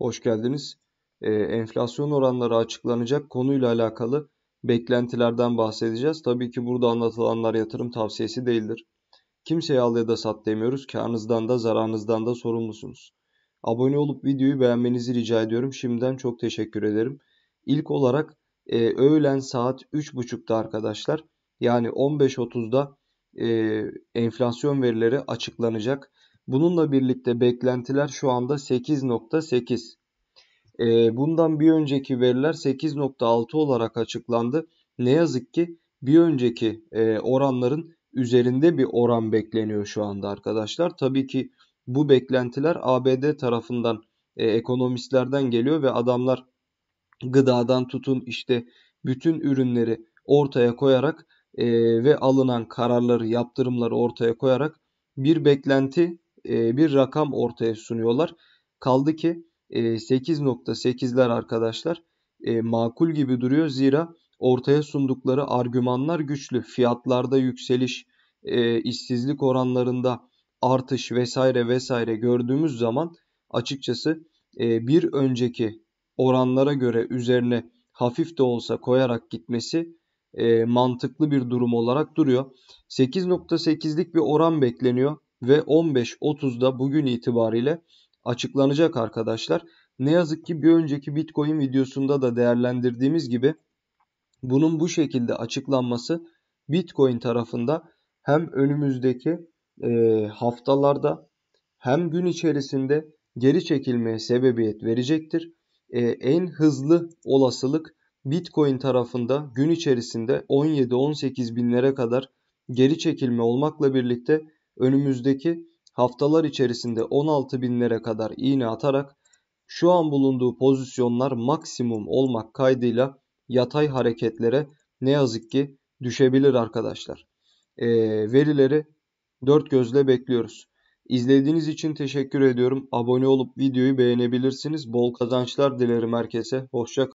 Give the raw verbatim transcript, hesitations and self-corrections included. Hoş geldiniz. Ee, enflasyon oranları açıklanacak konuyla alakalı beklentilerden bahsedeceğiz. Tabii ki burada anlatılanlar yatırım tavsiyesi değildir. Kimseye al ya da sat demiyoruz. Karınızdan da zararınızdan da sorumlusunuz. Abone olup videoyu beğenmenizi rica ediyorum. Şimdiden çok teşekkür ederim. İlk olarak e, öğlen saat üç buçukta arkadaşlar, yani on beş otuzda e, enflasyon verileri açıklanacak. Bununla birlikte beklentiler şu anda sekiz nokta sekiz. E, bundan bir önceki veriler sekiz nokta altı olarak açıklandı. Ne yazık ki bir önceki e, oranların üzerinde bir oran bekleniyor şu anda arkadaşlar. Tabii ki bu beklentiler A B D tarafından e, ekonomistlerden geliyor ve adamlar gıdadan tutun işte bütün ürünleri ortaya koyarak e, ve alınan kararları, yaptırımları ortaya koyarak bir beklenti, e, bir rakam ortaya sunuyorlar. Kaldı ki e, sekiz nokta sekizler arkadaşlar e, makul gibi duruyor, zira ortaya sundukları argümanlar güçlü. Fiyatlarda yükseliş, e, işsizlik oranlarında artış vesaire vesaire gördüğümüz zaman açıkçası e, bir önceki oranlara göre üzerine hafif de olsa koyarak gitmesi e, mantıklı bir durum olarak duruyor. sekiz nokta sekizlik bir oran bekleniyor ve on beş otuzda bugün itibariyle açıklanacak arkadaşlar. Ne yazık ki bir önceki Bitcoin videosunda da değerlendirdiğimiz gibi bunun bu şekilde açıklanması Bitcoin tarafında hem önümüzdeki e, haftalarda hem gün içerisinde geri çekilmeye sebebiyet verecektir. Ee, en hızlı olasılık Bitcoin tarafında gün içerisinde on yedi on sekiz binlere kadar geri çekilme olmakla birlikte önümüzdeki haftalar içerisinde on altı binlere kadar iğne atarak şu an bulunduğu pozisyonlar maksimum olmak kaydıyla yatay hareketlere ne yazık ki düşebilir arkadaşlar. Ee, verileri dört gözle bekliyoruz. İzlediğiniz için teşekkür ediyorum. Abone olup videoyu beğenebilirsiniz. Bol kazançlar dilerim herkese. Hoşça kalın.